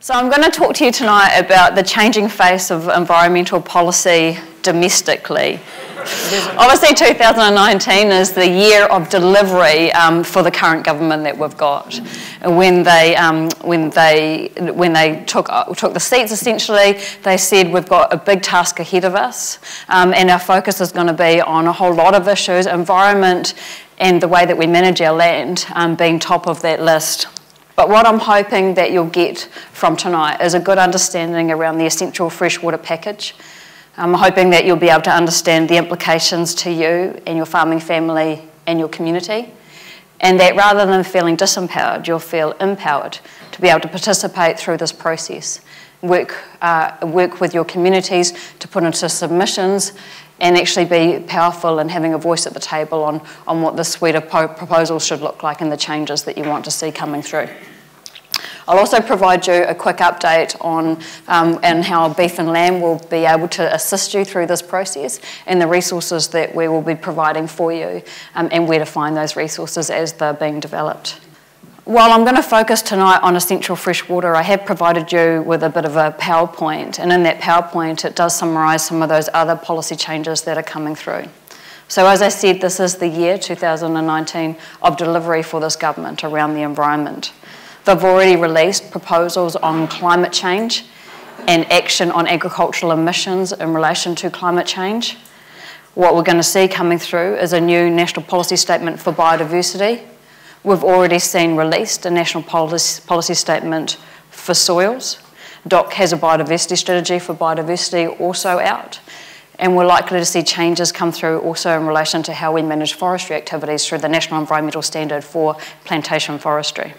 So I'm going to talk to you tonight about the changing face of environmental policy domestically. Obviously 2019 is the year of delivery for the current government that we've got. When they took the seats, essentially, they said we've got a big task ahead of us and our focus is going to be on a whole lot of issues, environment and the way that we manage our land being top of that list. But what I'm hoping that you'll get from tonight is a good understanding around the essential freshwater package. I'm hoping that you'll be able to understand the implications to you and your farming family and your community, and that rather than feeling disempowered, you'll feel empowered to be able to participate through this process, work with your communities to put into submissions and actually be powerful and having a voice at the table on what the suite of proposals should look like and the changes that you want to see coming through. I'll also provide you a quick update on and how Beef and Lamb will be able to assist you through this process and the resources that we will be providing for you and where to find those resources as they're being developed. While I'm going to focus tonight on essential freshwater, I have provided you with a bit of a PowerPoint, and in that PowerPoint it does summarise some of those other policy changes that are coming through. So as I said, this is the year 2019 of delivery for this government around the environment. They've already released proposals on climate change and action on agricultural emissions in relation to climate change. What we're going to see coming through is a new National Policy Statement for Biodiversity. We've already seen released a National Policy Statement for Soils. DOC has a biodiversity strategy for biodiversity also out. And we're likely to see changes come through also in relation to how we manage forestry activities through the National Environmental Standard for Plantation Forestry.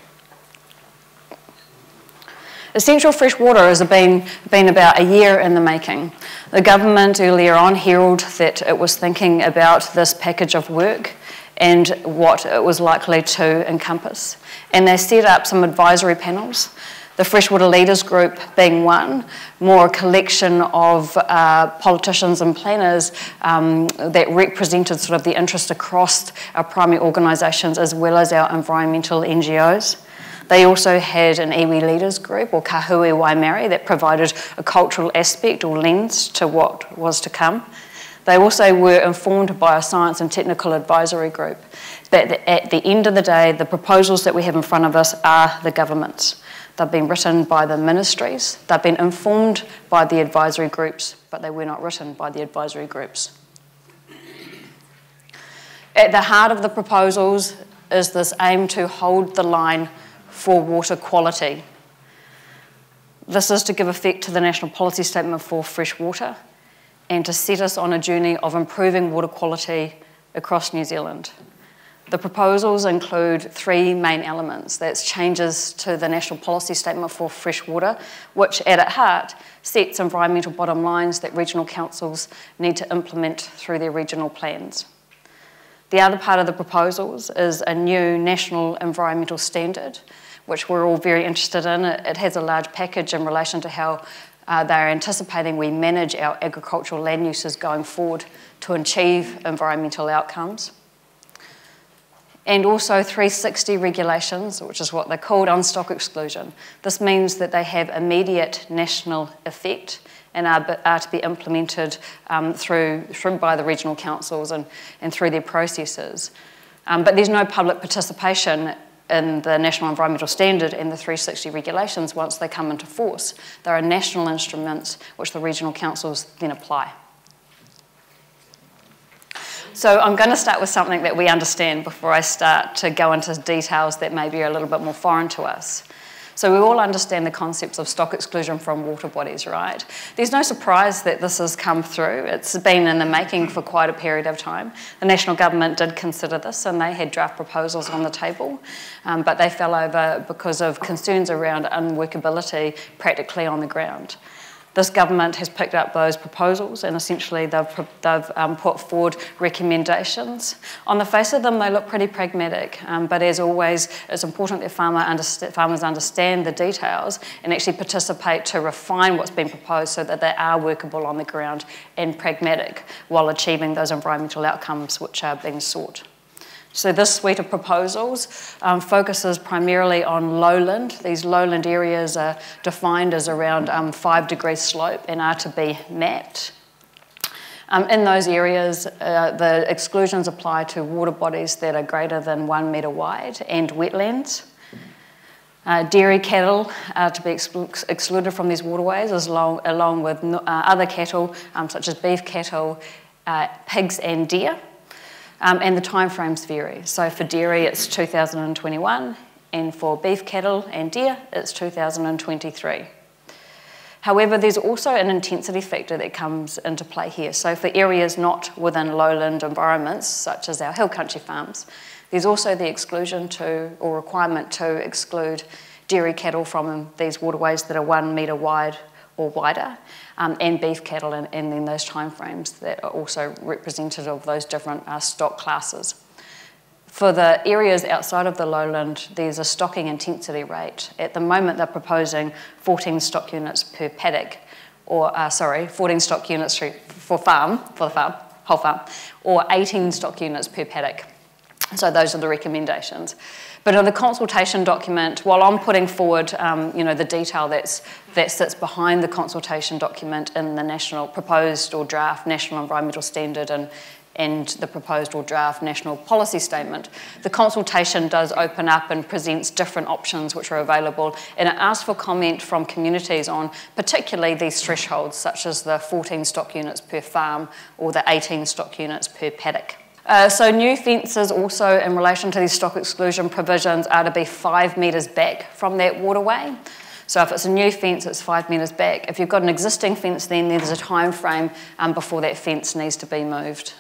Essential freshwater has been about a year in the making. The government earlier on heralded that it was thinking about this package of work and what it was likely to encompass. And they set up some advisory panels, the Freshwater Leaders Group being one, more a collection of politicians and planners that represented sort of the interest across our primary organisations as well as our environmental NGOs. They also had an Iwi Leaders Group, or Kahui Wai Mare, that provided a cultural aspect or lens to what was to come. They also were informed by a science and technical advisory group that at the end of the day, the proposals that we have in front of us are the government's. They've been written by the ministries, they've been informed by the advisory groups, but they were not written by the advisory groups. At the heart of the proposals is this aim to hold the line for water quality. This is to give effect to the National Policy Statement for Fresh Water and to set us on a journey of improving water quality across New Zealand. The proposals include three main elements. That's changes to the National Policy Statement for Fresh Water, which at its heart sets environmental bottom lines that regional councils need to implement through their regional plans. The other part of the proposals is a new National Environmental Standard, which we're all very interested in. It has a large package in relation to how they're anticipating we manage our agricultural land uses going forward to achieve environmental outcomes. And also 360 regulations, which is what they're called, on stock exclusion. This means that they have immediate national effect and are to be implemented by the regional councils and through their processes. But there's no public participation in the National Environmental Standard and the 360 regulations once they come into force. There are national instruments which the regional councils then apply. So I'm going to start with something that we understand before I start to go into details that maybe are a little bit more foreign to us. So we all understand the concepts of stock exclusion from water bodies, right? There's no surprise that this has come through. It's been in the making for quite a period of time. The national government did consider this and they had draft proposals on the table, but they fell over because of concerns around unworkability practically on the ground. This government has picked up those proposals and essentially they've put forward recommendations. On the face of them, they look pretty pragmatic, but as always, it's important that farmers understand the details and actually participate to refine what's been proposed so that they are workable on the ground and pragmatic while achieving those environmental outcomes which are being sought. So this suite of proposals focuses primarily on lowland. These lowland areas are defined as around 5-degree slope and are to be mapped. In those areas, the exclusions apply to water bodies that are greater than 1 metre wide and wetlands. Dairy cattle are to be excluded from these waterways, along with other cattle, such as beef cattle, pigs and deer. And the timeframes vary. So for dairy, it's 2021, and for beef cattle and deer, it's 2023. However, there's also an intensity factor that comes into play here. So for areas not within lowland environments, such as our hill country farms, there's also the exclusion to, or requirement to, exclude dairy cattle from these waterways that are 1 metre wide or wider, and beef cattle, and then those timeframes that are also representative of those different stock classes. For the areas outside of the lowland, there's a stocking intensity rate. At the moment, they're proposing 14 stock units per paddock, or 14 stock units for the farm, whole farm, or 18 stock units per paddock. So those are the recommendations. But in the consultation document, while I'm putting forward the detail that sits behind the consultation document in the proposed or draft National Environmental Standard and the proposed or draft National Policy Statement, the consultation does open up and presents different options which are available, and it asks for comment from communities on particularly these thresholds, such as the 14 stock units per farm or the 18 stock units per paddock. So new fences also in relation to these stock exclusion provisions are to be 5 metres back from that waterway. So if it's a new fence, it's 5 metres back. If you've got an existing fence, then there's a time frame before that fence needs to be moved.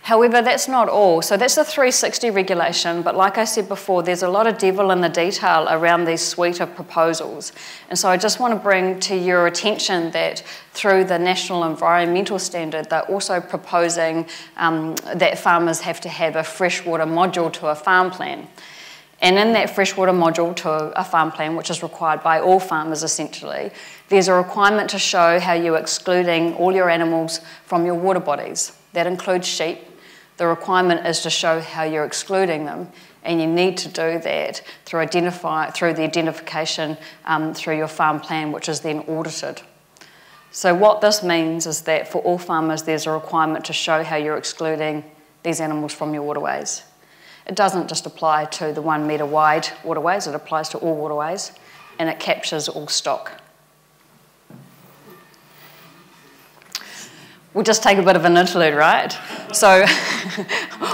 However, that's not all. So that's the 360 regulation, but like I said before, there's a lot of devil in the detail around these suite of proposals. And so I just want to bring to your attention that through the National Environmental Standard, they're also proposing that farmers have to have a freshwater module to a farm plan. And in that freshwater module to a farm plan, which is required by all farmers essentially, there's a requirement to show how you're excluding all your animals from your water bodies. That includes sheep. The requirement is to show how you're excluding them, and you need to do that through the identification through your farm plan, which is then audited. So what this means is that for all farmers, there's a requirement to show how you're excluding these animals from your waterways. It doesn't just apply to the 1 metre wide waterways, it applies to all waterways, and it captures all stock. We'll just take a bit of an interlude, right? So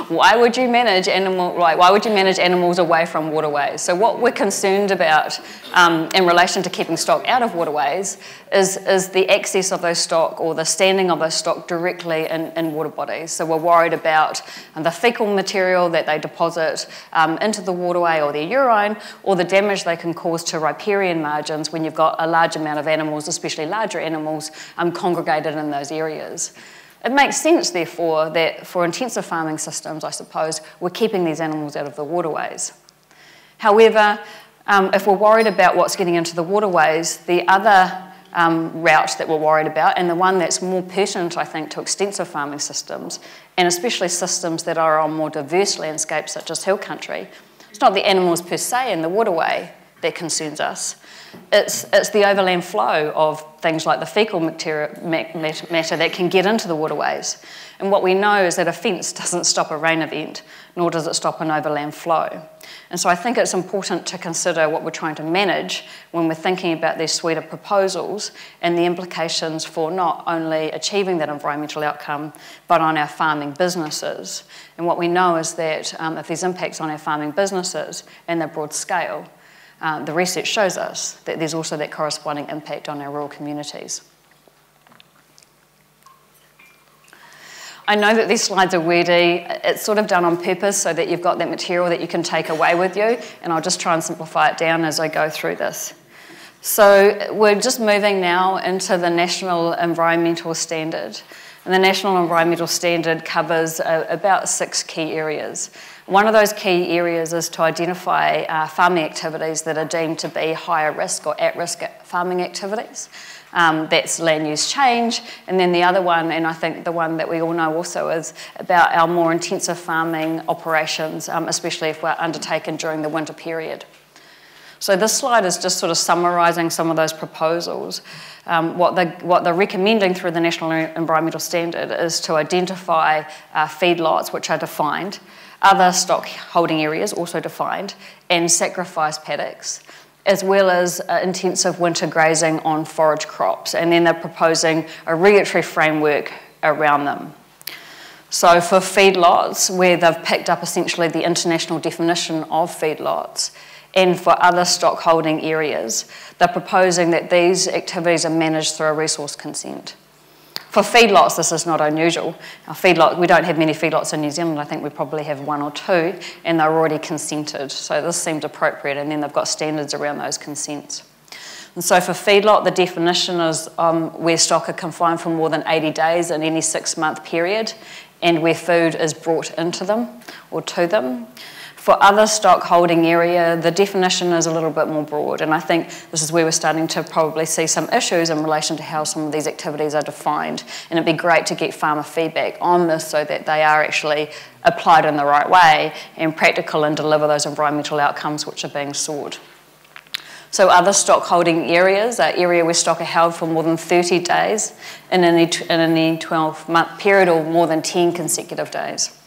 why would you manage animals away from waterways? So what we're concerned about in relation to keeping stock out of waterways is the access of those stock or the standing of those stock directly in water bodies. So we're worried about the fecal material that they deposit into the waterway, or their urine, or the damage they can cause to riparian margins when you've got a large amount of animals, especially larger animals, congregated in those areas. It makes sense, therefore, that for intensive farming systems, I suppose, we're keeping these animals out of the waterways. However, if we're worried about what's getting into the waterways, the other route that we're worried about, and the one that's more pertinent, I think, to extensive farming systems, and especially systems that are on more diverse landscapes, such as hill country, it's not the animals per se in the waterway that concerns us. It's the overland flow of things like the fecal matter that can get into the waterways. And what we know is that a fence doesn't stop a rain event, nor does it stop an overland flow. And so I think it's important to consider what we're trying to manage when we're thinking about this suite of proposals and the implications for not only achieving that environmental outcome, but on our farming businesses. And what we know is that if there's impacts on our farming businesses and their broad scale, the research shows us that there's also that corresponding impact on our rural communities. I know that these slides are weedy. It's sort of done on purpose so that you've got that material that you can take away with you, and I'll just try and simplify it down as I go through this. So we're just moving now into the National Environmental Standard. And the National Environmental Standard covers about 6 key areas. One of those key areas is to identify farming activities that are deemed to be higher risk or at-risk farming activities. That's land use change. And then the other one, and I think the one that we all know also, is about our more intensive farming operations, especially if we're undertaken during the winter period. So this slide is just sort of summarising some of those proposals. What they're recommending through the National Environmental Standard is to identify feedlots, which are defined, other stock holding areas also defined, and sacrifice paddocks, as well as intensive winter grazing on forage crops. And then they're proposing a regulatory framework around them. So for feedlots, where they've picked up essentially the international definition of feedlots, and for other stock holding areas, they're proposing that these activities are managed through a resource consent. For feedlots, this is not unusual. Our feedlot, we don't have many feedlots in New Zealand. I think we probably have one or two, and they're already consented. So this seemed appropriate, and then they've got standards around those consents. And so for feedlot, the definition is where stock are confined for more than 80 days in any 6-month period, and where food is brought into them or to them. For other stock holding area, the definition is a little bit more broad, and I think this is where we're starting to probably see some issues in relation to how some of these activities are defined, and it'd be great to get farmer feedback on this so that they are actually applied in the right way and practical and deliver those environmental outcomes which are being sought. So other stock holding areas are area where stock are held for more than 30 days in any 12-month period or more than 10 consecutive days.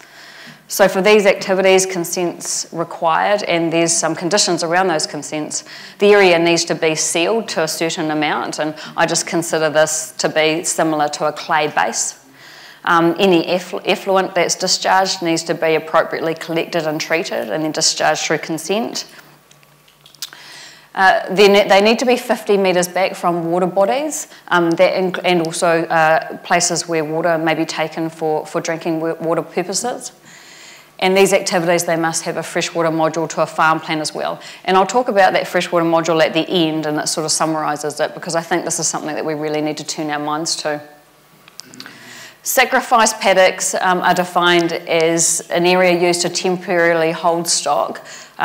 So for these activities, consent's required, and there's some conditions around those consents. The area needs to be sealed to a certain amount, and I just consider this to be similar to a clay base. Any effluent that's discharged needs to be appropriately collected and treated and then discharged through consent. Then they need to be 50 metres back from water bodies and also places where water may be taken for drinking water purposes. And these activities, they must have a freshwater module to a farm plan as well. And I'll talk about that freshwater module at the end, and it sort of summarises it, because I think this is something that we really need to turn our minds to. Sacrifice paddocks are defined as an area used to temporarily hold stock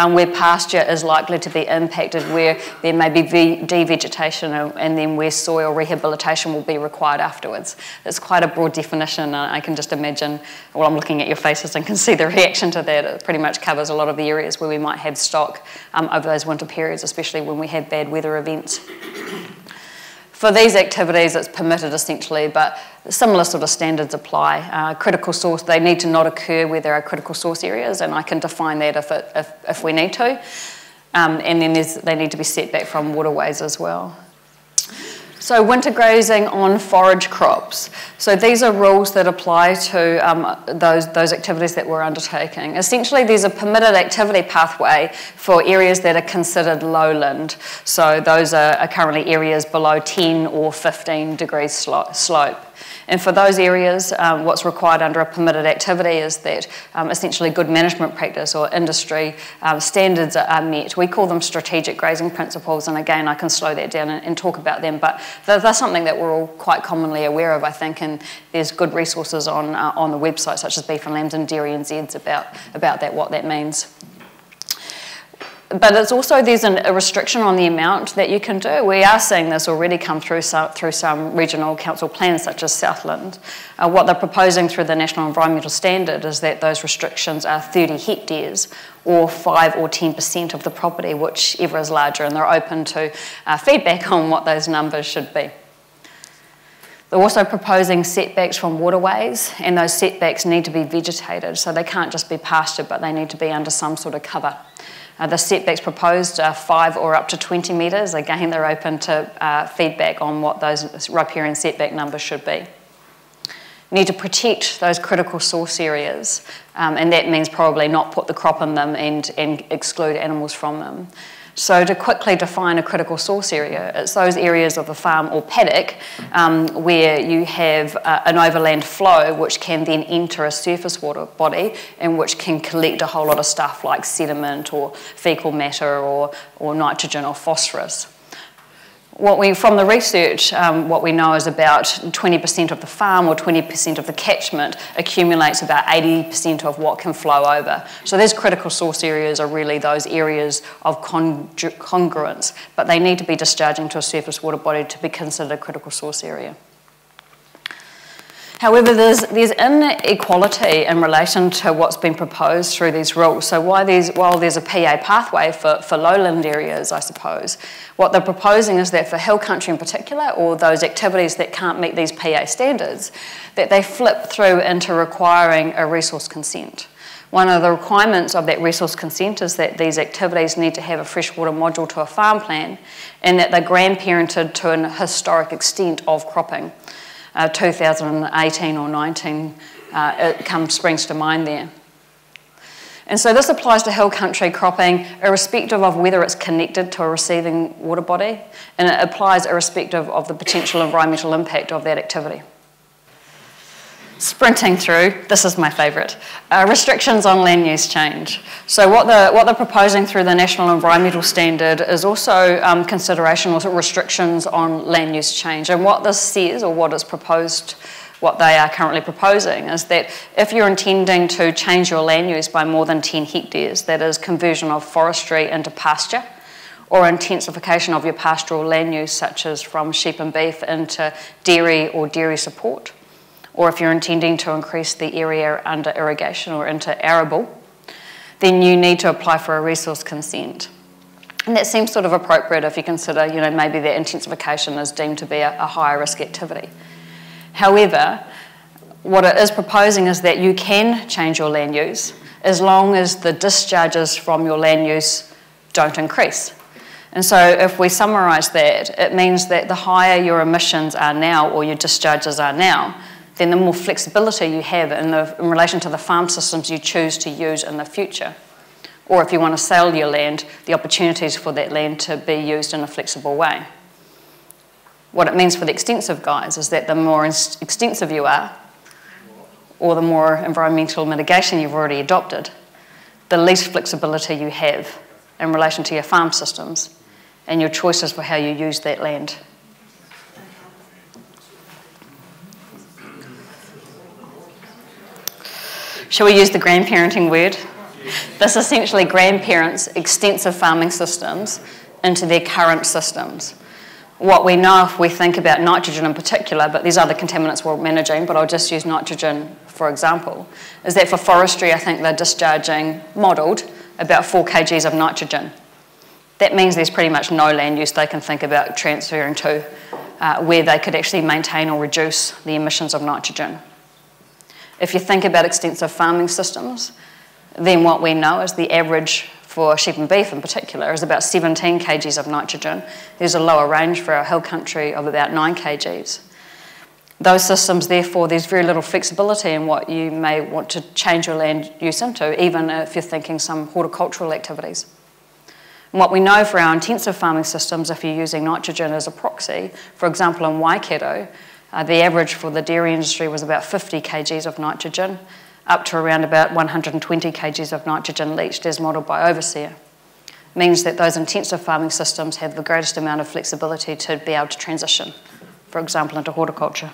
where pasture is likely to be impacted, where there may be devegetation, and then where soil rehabilitation will be required afterwards. It's quite a broad definition, and I can just imagine, well, I'm looking at your faces and can see the reaction to that. It pretty much covers a lot of the areas where we might have stock over those winter periods, especially when we have bad weather events. For these activities, it's permitted essentially, but similar sort of standards apply. Critical source, they need to not occur where there are critical source areas, and I can define that if we need to. And then they need to be set back from waterways as well. So winter grazing on forage crops. So these are rules that apply to those activities that we're undertaking. Essentially, there's a permitted activity pathway for areas that are considered lowland. So those are currently areas below 10 or 15 degrees slope. And for those areas, what's required under a permitted activity is that essentially good management practice or industry standards are met. We call them strategic grazing principles, and again, I can slow that down and talk about them, but they're something that we're all quite commonly aware of, I think, and there's good resources on the website, such as Beef and Lamb and DairyNZ, about that, what that means. But it's also, there's a restriction on the amount that you can do. We are seeing this already come through some regional council plans, such as Southland. What they're proposing through the National Environmental Standard is that those restrictions are 30 hectares, or 5 or 10% of the property, whichever is larger, and they're open to feedback on what those numbers should be. They're also proposing setbacks from waterways, and those setbacks need to be vegetated, so they can't just be pasture, but they need to be under some sort of cover. The setbacks proposed are 5 or up to 20 metres. Again, they're open to feedback on what those riparian setback numbers should be. You need to protect those critical source areas, and that means probably not put the crop in them and exclude animals from them. So to quickly define a critical source area, it's those areas of the farm or paddock where you have an overland flow which can then enter a surface water body and which can collect a whole lot of stuff like sediment or faecal matter or nitrogen or phosphorus. From the research, what we know is about 20% of the farm or 20% of the catchment accumulates about 80% of what can flow over. So those critical source areas are really those areas of congruence, but they need to be discharging to a surface water body to be considered a critical source area. However, there's inequality in relation to what's been proposed through these rules. So while there's a PA pathway for lowland areas, I suppose, what they're proposing is that for hill country in particular, or those activities that can't meet these PA standards, that they flip through into requiring a resource consent. One of the requirements of that resource consent is that these activities need to have a freshwater module to a farm plan, and that they're grandparented to an historic extent of cropping. 2018 or 19, it springs to mind there. And so this applies to hill country cropping irrespective of whether it's connected to a receiving water body, and it applies irrespective of the potential environmental impact of that activity. Sprinting through, this is my favourite, restrictions on land use change. So what they're proposing through the National Environmental Standard is also consideration or restrictions on land use change. And what this says, or what is proposed, what they are currently proposing, is that if you're intending to change your land use by more than 10 hectares, that is conversion of forestry into pasture, or intensification of your pastoral land use, such as from sheep and beef into dairy or dairy support, or if you're intending to increase the area under irrigation or into arable, then you need to apply for a resource consent. And that seems sort of appropriate if you consider, you know, maybe that intensification is deemed to be a higher risk activity. However, what it is proposing is that you can change your land use as long as the discharges from your land use don't increase. And so if we summarise that, it means that the higher your emissions are now or your discharges are now, then the more flexibility you have in relation to the farm systems you choose to use in the future. Or if you want to sell your land, the opportunities for that land to be used in a flexible way. What it means for the extensive guys is that the more extensive you are, or the more environmental mitigation you've already adopted, the less flexibility you have in relation to your farm systems and your choices for how you use that land. Shall we use the grandparenting word? This essentially grandparents extensive farming systems into their current systems. What we know if we think about nitrogen in particular, but there's other contaminants we're managing, but I'll just use nitrogen for example, is that for forestry I think they're discharging, modelled, about 4 kgs of nitrogen. That means there's pretty much no land use they can think about transferring to where they could actually maintain or reduce the emissions of nitrogen. If you think about extensive farming systems, then what we know is the average for sheep and beef in particular is about 17 kgs of nitrogen. There's a lower range for our hill country of about 9 kgs. Those systems, therefore, there's very little flexibility in what you may want to change your land use into, even if you're thinking some horticultural activities. And what we know for our intensive farming systems, if you're using nitrogen as a proxy, for example, in Waikato, the average for the dairy industry was about 50 kgs of nitrogen, up to around about 120 kgs of nitrogen leached as modelled by Overseer. It means that those intensive farming systems have the greatest amount of flexibility to be able to transition, for example, into horticulture.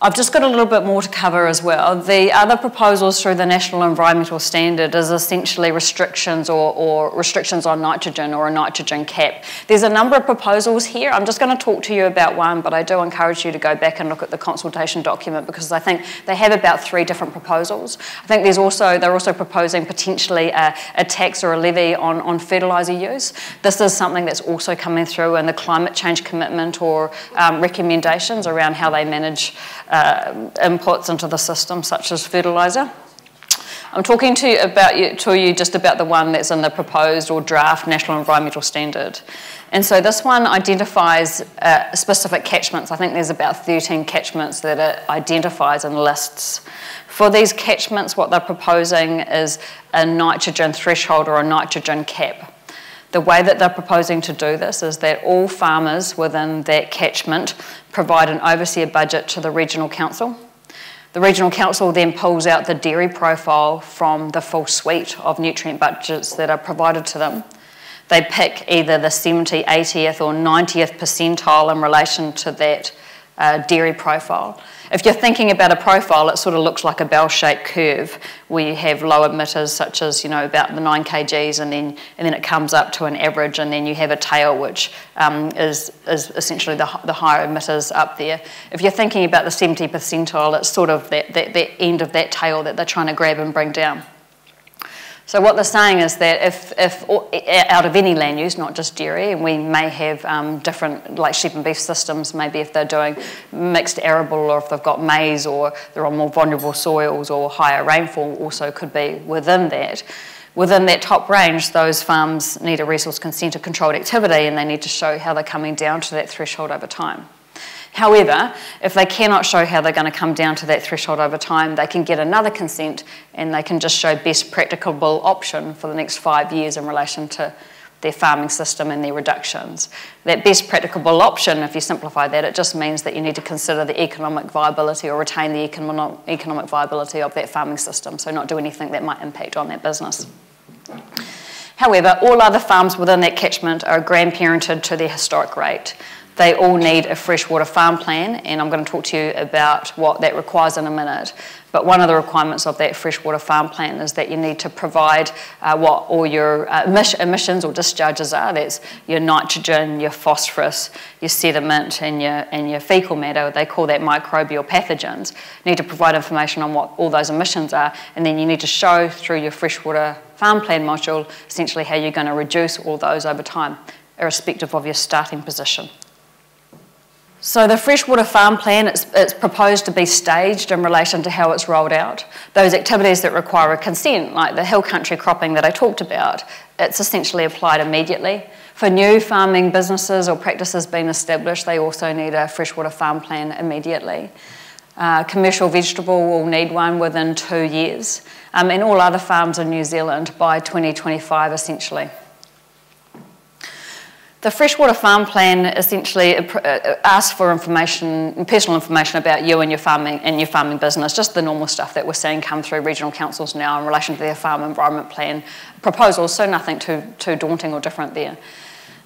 I've just got a little bit more to cover as well. The other proposals through the National Environmental Standard is essentially restrictions or restrictions on nitrogen or a nitrogen cap. There's a number of proposals here. I'm just going to talk to you about one, but I do encourage you to go back and look at the consultation document because I think they have about 3 different proposals. I think there's also, they're also proposing potentially a tax or a levy on fertiliser use. This is something that's also coming through in the climate change commitment or recommendations around how they manage inputs into the system, such as fertiliser. I'm talking to you just about the one that's in the proposed or draft National Environmental Standard. And so this one identifies specific catchments. I think there's about 13 catchments that it identifies and lists. For these catchments, what they're proposing is a nitrogen threshold or a nitrogen cap. The way that they're proposing to do this is that all farmers within that catchment provide an overseer budget to the regional council. The regional council then pulls out the dairy profile from the full suite of nutrient budgets that are provided to them. they pick either the 70th, 80th or 90th percentile in relation to that dairy profile. If you're thinking about a profile, it sort of looks like a bell-shaped curve where you have low emitters such as, you know, about the 9 kgs and then it comes up to an average, and then you have a tail which is essentially the higher emitters up there. If you're thinking about the 70 percentile, it's sort of that end of that tail that they're trying to grab and bring down. So what they're saying is that if out of any land use, not just dairy, and we may have different, like sheep and beef systems, maybe if they're doing mixed arable or if they've got maize or they're on more vulnerable soils or higher rainfall also could be within that. Within that top range, those farms need a resource consent of controlled activity, and they need to show how they're coming down to that threshold over time. However, if they cannot show how they're going to come down to that threshold over time, they can get another consent and they can just show best practicable option for the next 5 years in relation to their farming system and their reductions. That best practicable option, if you simplify that, it just means that you need to consider the economic viability or retain the economic viability of that farming system, so not do anything that might impact on that business. However, all other farms within that catchment are grandparented to their historic rate. They all need a freshwater farm plan, and I'm going to talk to you about what that requires in a minute. But one of the requirements of that freshwater farm plan is that you need to provide what all your emissions or discharges are. That's your nitrogen, your phosphorus, your sediment, and your faecal matter. They call that microbial pathogens. You need to provide information on what all those emissions are, and then you need to show through your freshwater farm plan module essentially how you're going to reduce all those over time, irrespective of your starting position. So the Freshwater Farm Plan, it's proposed to be staged in relation to how it's rolled out. Those activities that require a consent, like the hill country cropping that I talked about, it's essentially applied immediately. For new farming businesses or practices being established, they also need a Freshwater Farm Plan immediately. Commercial vegetable will need one within 2 years, and all other farms in New Zealand by 2025 essentially. The Freshwater Farm Plan essentially asks for information, personal information about you and your farming business, just the normal stuff that we're seeing come through regional councils now in relation to their farm environment plan proposals, so nothing too daunting or different there.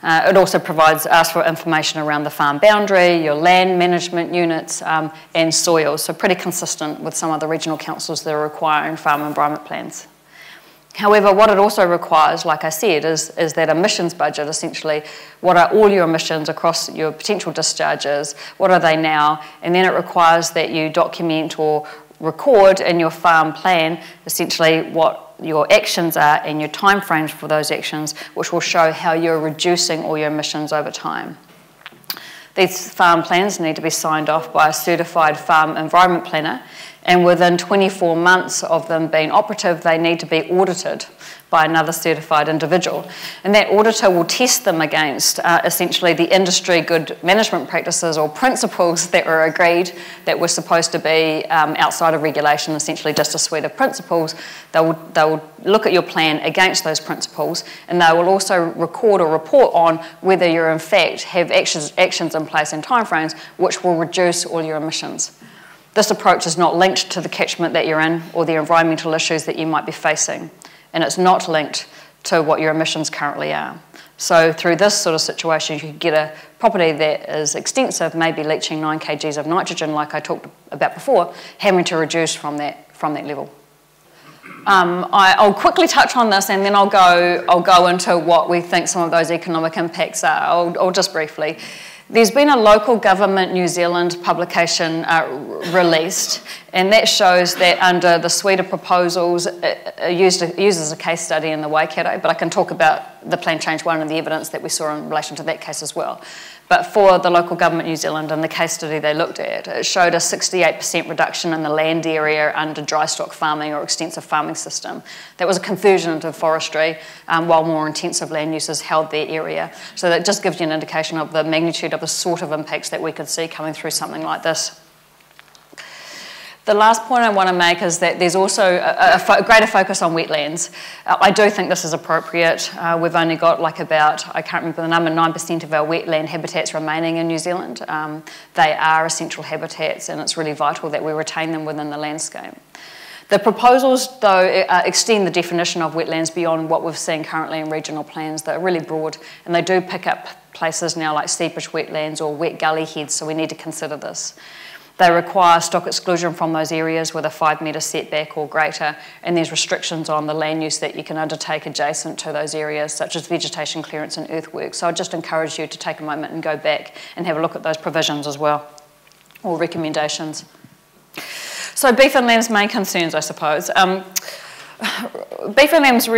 It also asks for information around the farm boundary, your land management units and soils, so pretty consistent with some of the regional councils that are requiring farm environment plans. However, what it also requires, like I said, is that emissions budget, essentially. What are all your emissions across your potential discharges? What are they now? And then it requires that you document or record in your farm plan, essentially, what your actions are and your timeframes for those actions, which will show how you're reducing all your emissions over time. These farm plans need to be signed off by a certified farm environment planner, and within 24 months of them being operative, they need to be audited by another certified individual. And that auditor will test them against essentially the industry good management practices or principles that were agreed that were supposed to be outside of regulation, essentially just a suite of principles. They will look at your plan against those principles, and they will also record or report on whether you in fact have actions in place and timeframes which will reduce all your emissions. This approach is not linked to the catchment that you're in or the environmental issues that you might be facing, and it's not linked to what your emissions currently are. So through this sort of situation, you could get a property that is extensive, maybe leaching 9 kgs of nitrogen like I talked about before, having to reduce from that level. I'll quickly touch on this, and then I'll go into what we think some of those economic impacts are. I'll just briefly. There's been a local government New Zealand publication released, and that shows that under the suite of proposals, it uses a case study in the Waikato, but I can talk about the plan change one and the evidence that we saw in relation to that case as well. But for the local government New Zealand and the case study they looked at, it showed a 68% reduction in the land area under dry stock farming or extensive farming system. That was a conversion into forestry while more intensive land uses held their area. So that just gives you an indication of the magnitude of the sort of impacts that we could see coming through something like this. The last point I want to make is that there's also a greater focus on wetlands. I do think this is appropriate. We've only got I can't remember the number, 9% of our wetland habitats remaining in New Zealand. They are essential habitats, and it's really vital that we retain them within the landscape. The proposals, though, extend the definition of wetlands beyond what we've seen currently in regional plans. They're really broad, and they do pick up places now like seepage wetlands or wet gully heads, so we need to consider this. They require stock exclusion from those areas with a 5-metre setback or greater, and there's restrictions on the land use that you can undertake adjacent to those areas, such as vegetation clearance and earthworks. So I just encourage you to take a moment and go back and have a look at those provisions as well, or recommendations. So Beef and Lamb's main concerns, I suppose. Beef and Lamb's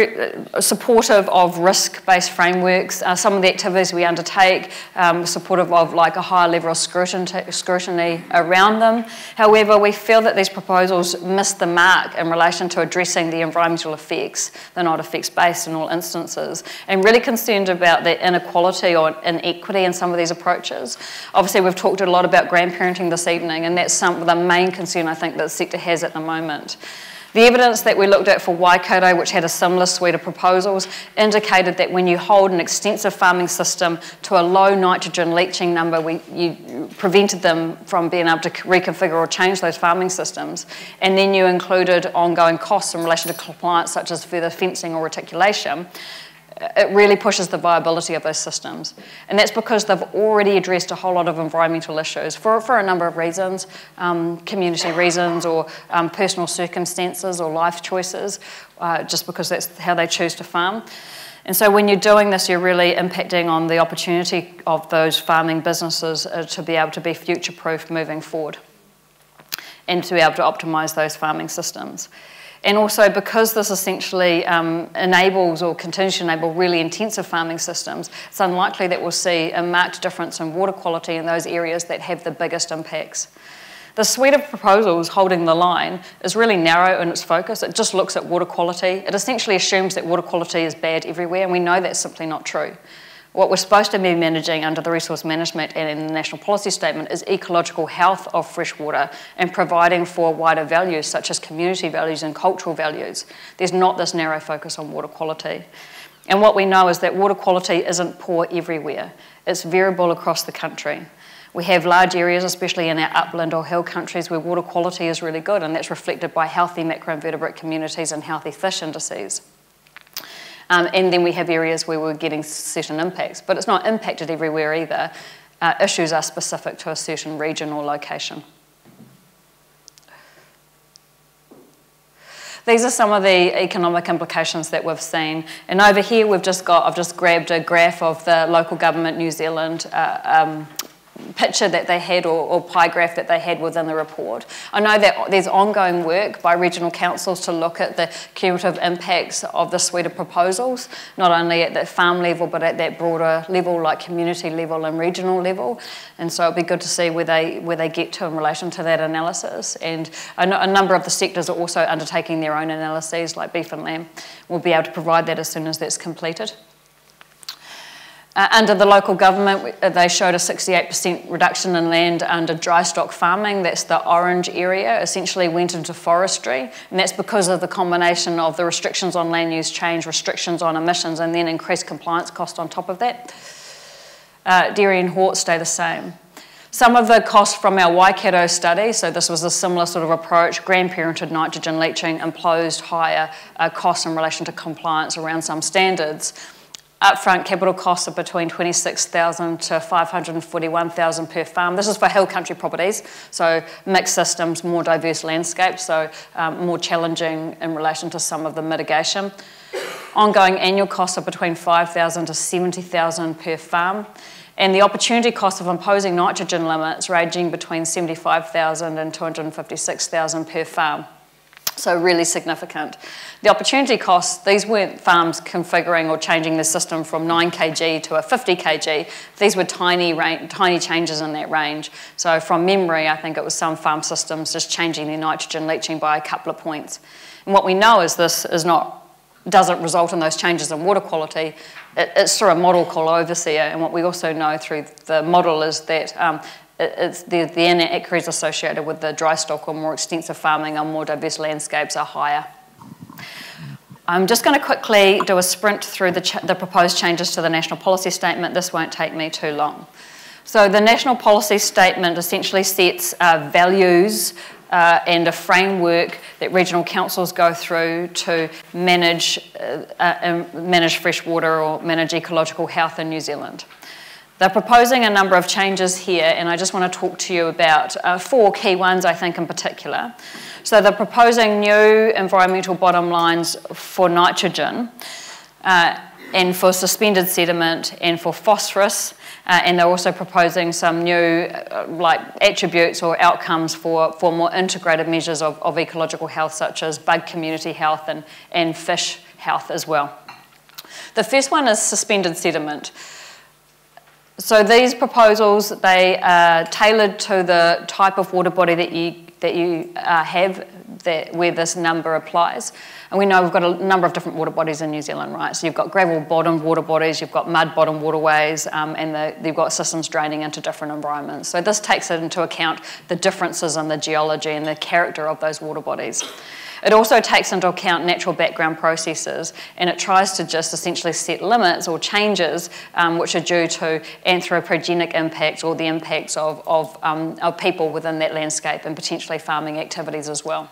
supportive of risk-based frameworks. Some of the activities we undertake supportive of like a higher level of scrutiny around them. However, we feel that these proposals miss the mark in relation to addressing the environmental effects. They're not effects-based in all instances. I'm really concerned about the inequality or inequity in some of these approaches. Obviously, we've talked a lot about grandparenting this evening, and that's some of the main concern I think that the sector has at the moment. The evidence that we looked at for Waikato, which had a similar suite of proposals, indicated that when you hold an extensive farming system to a low nitrogen leaching number, you prevented them from being able to reconfigure or change those farming systems. And then you included ongoing costs in relation to compliance, such as further fencing or reticulation. It really pushes the viability of those systems. And that's because they've already addressed a whole lot of environmental issues for a number of reasons, community reasons or personal circumstances or life choices, just because that's how they choose to farm. And so when you're doing this, you're really impacting on the opportunity of those farming businesses to be able to be future-proof moving forward and to be able to optimise those farming systems. And also because this essentially enables or continues to enable really intensive farming systems, it's unlikely that we'll see a marked difference in water quality in those areas that have the biggest impacts. The suite of proposals holding the line is really narrow in its focus. It just looks at water quality. It essentially assumes that water quality is bad everywhere, and we know that's simply not true. What we're supposed to be managing under the resource management and in the National Policy Statement is ecological health of fresh water and providing for wider values such as community values and cultural values. There's not this narrow focus on water quality. And what we know is that water quality isn't poor everywhere. It's variable across the country. We have large areas, especially in our upland or hill countries, where water quality is really good, and that's reflected by healthy macroinvertebrate communities and healthy fish indices. And then we have areas where we're getting certain impacts. But it's not impacted everywhere either. Issues are specific to a certain region or location. These are some of the economic implications that we've seen. And over here, I've just grabbed a graph of the local government New Zealand picture that they had or pie graph that they had within the report. I know that there's ongoing work by regional councils to look at the cumulative impacts of the suite of proposals, not only at the farm level but at that broader level like community level and regional level, and so it'll be good to see where they get to in relation to that analysis. And a number of the sectors are also undertaking their own analyses like Beef and Lamb. We'll be able to provide that as soon as that's completed. Under the local government, they showed a 68% reduction in land under dry stock farming. That's the orange area, essentially went into forestry. And that's because of the combination of the restrictions on land use change, restrictions on emissions, and then increased compliance cost on top of that. Dairy and hort stay the same. Some of the costs from our Waikato study, so this was a similar sort of approach, grandparented nitrogen leaching imposed higher costs in relation to compliance around some standards. Upfront capital costs are between $26,000 to $541,000 per farm. This is for hill country properties, so mixed systems, more diverse landscapes, so more challenging in relation to some of the mitigation. Ongoing annual costs are between $5,000 to $70,000 per farm. And the opportunity cost of imposing nitrogen limits ranging between $75,000 and $256,000 per farm. So really significant. The opportunity costs, these weren't farms configuring or changing the system from 9 kg to a 50 kg. These were tiny changes in that range. So from memory, I think it was some farm systems just changing their nitrogen leaching by a couple of points. And what we know is this is not, doesn't result in those changes in water quality. It's through a model called Overseer. And what we also know through the model is that it's the inaccuracies associated with the dry stock or more extensive farming on more diverse landscapes are higher. I'm just going to quickly do a sprint through the proposed changes to the National Policy Statement. This won't take me too long. So the National Policy Statement essentially sets values and a framework that regional councils go through to manage fresh water or manage ecological health in New Zealand. They're proposing a number of changes here, and I just want to talk to you about four key ones, I think, in particular. So they're proposing new environmental bottom lines for nitrogen and for suspended sediment and for phosphorus, and they're also proposing some new like attributes or outcomes for more integrated measures of ecological health, such as bug community health and fish health as well. The first one is suspended sediment. So these proposals, they are tailored to the type of water body that you have where this number applies. And we know we've got a number of different water bodies in New Zealand, right? So you've got gravel bottom water bodies, you've got mud bottom waterways, and you've got systems draining into different environments. So this takes into account the differences in the geology and the character of those water bodies. It also takes into account natural background processes, and it tries to just essentially set limits or changes which are due to anthropogenic impacts or the impacts of people within that landscape and potentially farming activities as well.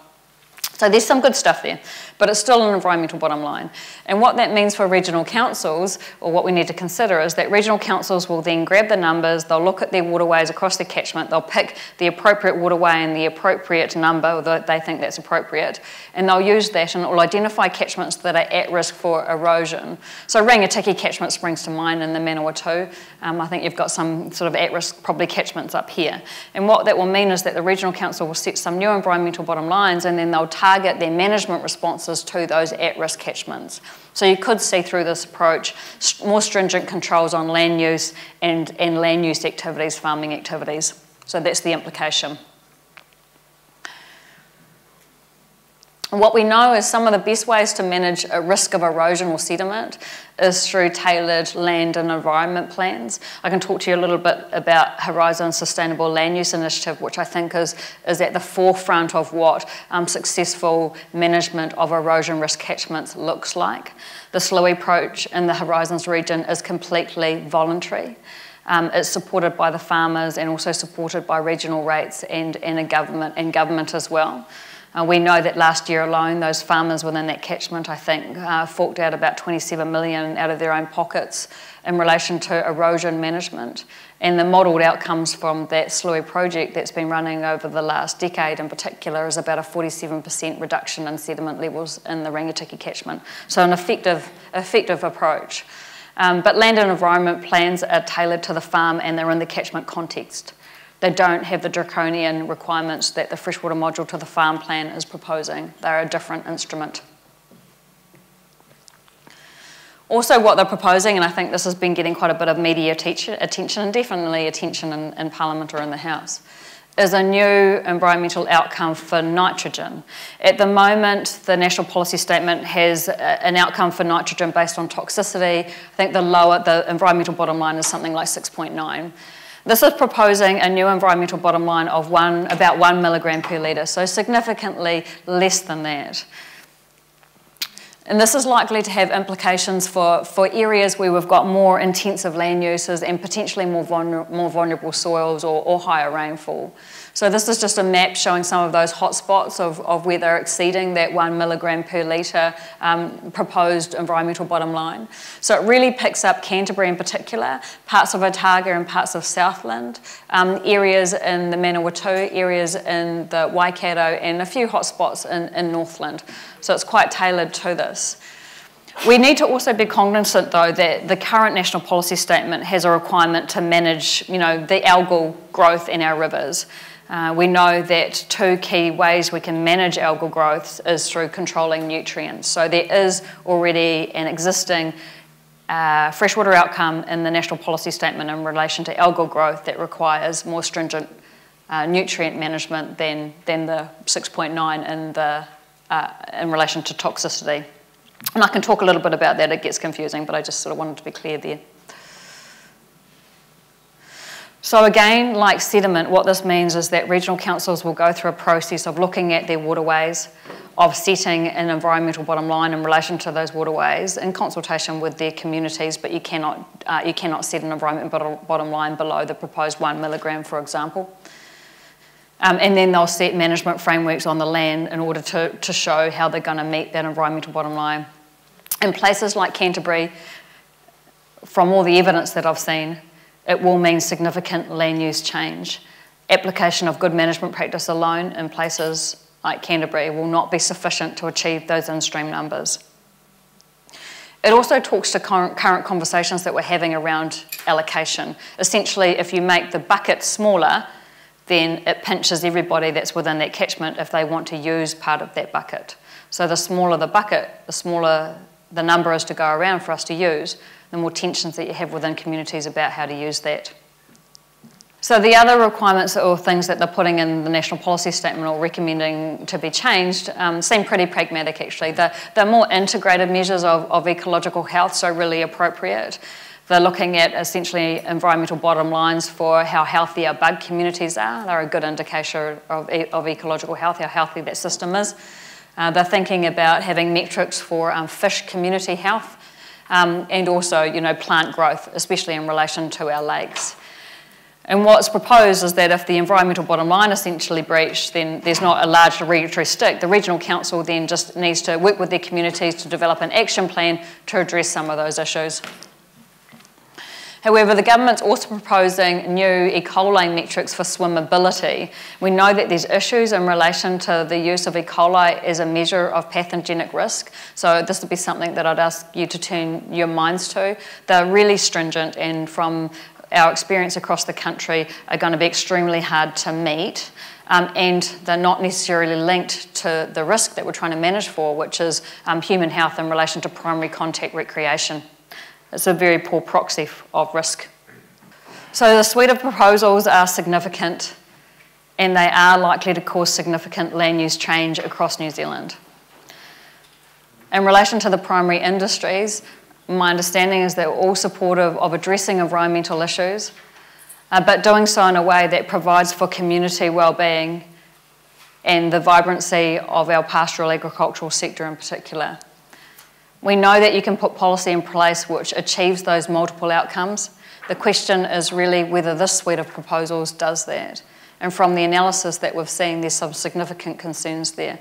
So there's some good stuff there, but it's still an environmental bottom line. And what that means for regional councils, or what we need to consider, is that regional councils will then grab the numbers, they'll look at their waterways across the catchment, they'll pick the appropriate waterway and the appropriate number, although they think that's appropriate, and they'll use that and will identify catchments that are at risk for erosion. So Rangitikei catchment springs to mind in the Manawatu. I think you've got some sort of at-risk probably catchments up here. And what that will mean is that the regional council will set some new environmental bottom lines, and then they'll target their management responses to those at-risk catchments. So you could see through this approach more stringent controls on land use and land use activities, farming activities. So that's the implication. What we know is some of the best ways to manage a risk of erosion or sediment is through tailored land and environment plans. I can talk to you a little bit about Horizon's Sustainable Land Use Initiative, which I think is at the forefront of what successful management of erosion risk catchments looks like. The SLUI approach in the Horizons region is completely voluntary. It's supported by the farmers and also supported by regional rates and government as well. We know that last year alone, those farmers within that catchment, I think, forked out about 27 million out of their own pockets in relation to erosion management. And the modelled outcomes from that SLUI project that's been running over the last decade in particular is about a 47% reduction in sediment levels in the Rangitikei catchment. So an effective approach. But land and environment plans are tailored to the farm and they're in the catchment context. They don't have the draconian requirements that the freshwater module to the farm plan is proposing. They're a different instrument. Also what they're proposing, and I think this has been getting quite a bit of media attention, and definitely attention in Parliament or in the House, is a new environmental outcome for nitrogen. At the moment, the National Policy Statement has an outcome for nitrogen based on toxicity. I think the environmental bottom line is something like 6.9. This is proposing a new environmental bottom line of about one milligram per litre, so significantly less than that. And this is likely to have implications for areas where we've got more intensive land uses and potentially more vulnerable soils or higher rainfall. So this is just a map showing some of those hotspots of where they're exceeding that 1 milligram per litre proposed environmental bottom line. So it really picks up Canterbury in particular, parts of Otago and parts of Southland, areas in the Manawatu, areas in the Waikato, and a few hotspots in Northland. So it's quite tailored to this. We need to also be cognizant, though, that the current National Policy Statement has a requirement to manage, the algal growth in our rivers. We know that two key ways we can manage algal growth is through controlling nutrients. So there is already an existing freshwater outcome in the National Policy Statement in relation to algal growth that requires more stringent nutrient management than the 6.9 in relation to toxicity. And I can talk a little bit about that. It gets confusing, but I just sort of wanted to be clear there. So again, like sediment, what this means is that regional councils will go through a process of looking at their waterways, of setting an environmental bottom line in relation to those waterways in consultation with their communities, but you cannot set an environmental bottom line below the proposed 1 milligram, for example. And then they'll set management frameworks on the land in order to show how they're going to meet that environmental bottom line. In places like Canterbury, from all the evidence that I've seen, it will mean significant land use change. Application of good management practice alone in places like Canterbury will not be sufficient to achieve those in-stream numbers. It also talks to current conversations that we're having around allocation. Essentially, if you make the bucket smaller, then it pinches everybody that's within that catchment if they want to use part of that bucket. So the smaller the bucket, the smaller the number is to go around for us to use, the more tensions that you have within communities about how to use that. So the other requirements or things that they're putting in the National Policy Statement or recommending to be changed seem pretty pragmatic, actually. They're more integrated measures of ecological health, so really appropriate. They're looking at essentially environmental bottom lines for how healthy our bug communities are. They're a good indicator of ecological health, how healthy that system is. They're thinking about having metrics for fish community health and also, you know, plant growth, especially in relation to our lakes. And what's proposed is that if the environmental bottom line essentially breached, then there's not a large regulatory stick. The regional council then just needs to work with their communities to develop an action plan to address some of those issues. However, the government's also proposing new E. coli metrics for swimmability. We know that there's issues in relation to the use of E. coli as a measure of pathogenic risk, so this would be something that I'd ask you to turn your minds to. They're really stringent and from our experience across the country are going to be extremely hard to meet, and they're not necessarily linked to the risk that we're trying to manage for, which is human health in relation to primary contact recreation. It's a very poor proxy of risk. So the suite of proposals are significant, and they are likely to cause significant land use change across New Zealand. In relation to the primary industries, my understanding is that we're all supportive of addressing environmental issues, but doing so in a way that provides for community well-being and the vibrancy of our pastoral agricultural sector in particular. We know that you can put policy in place which achieves those multiple outcomes. The question is really whether this suite of proposals does that. And from the analysis that we've seen, there's some significant concerns there.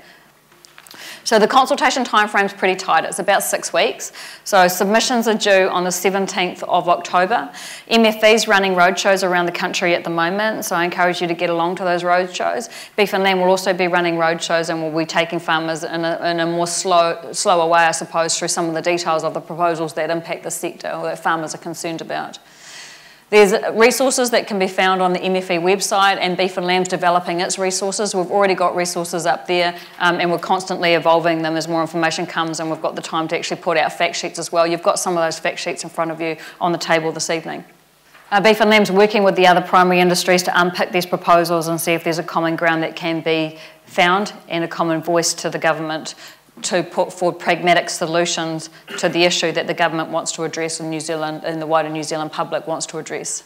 So the consultation timeframe is pretty tight. It's about 6 weeks. So submissions are due on the 17th of October. MFE's running roadshows around the country at the moment, so I encourage you to get along to those roadshows. Beef and Lamb will also be running roadshows, and we'll be taking farmers in a more slower way, I suppose, through some of the details of the proposals that impact the sector or that farmers are concerned about. There's resources that can be found on the MFE website, and Beef and Lamb's developing its resources. We've already got resources up there, and we're constantly evolving them as more information comes, and we've got the time to actually put out fact sheets as well. You've got some of those fact sheets in front of you on the table this evening. Beef and Lamb's working with the other primary industries to unpick these proposals and see if there's a common ground that can be found and a common voice to the government to put forward pragmatic solutions to the issue that the government wants to address in New Zealand and the wider New Zealand public wants to address.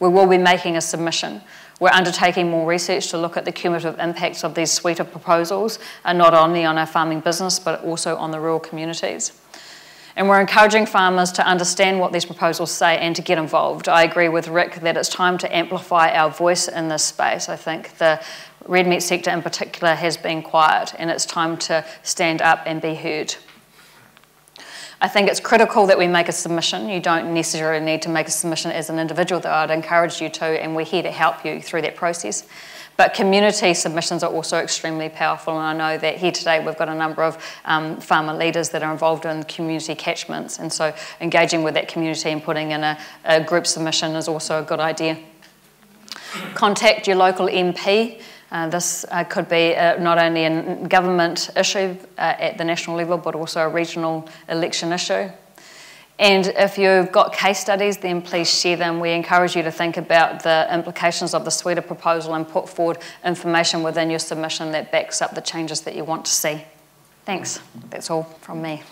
We will be making a submission. We're undertaking more research to look at the cumulative impacts of these suite of proposals, and not only on our farming business but also on the rural communities. And we're encouraging farmers to understand what these proposals say and to get involved. I agree with Rick that it's time to amplify our voice in this space. I think the red meat sector in particular has been quiet, and it's time to stand up and be heard. I think it's critical that we make a submission. You don't necessarily need to make a submission as an individual, though I'd encourage you to, and we're here to help you through that process. But community submissions are also extremely powerful, and I know that here today we've got a number of farmer leaders that are involved in community catchments, and so engaging with that community and putting in a group submission is also a good idea. Contact your local MP. This could be not only a government issue at the national level but also a regional election issue. And if you've got case studies, then please share them. We encourage you to think about the implications of the suite of proposal and put forward information within your submission that backs up the changes that you want to see. Thanks. That's all from me.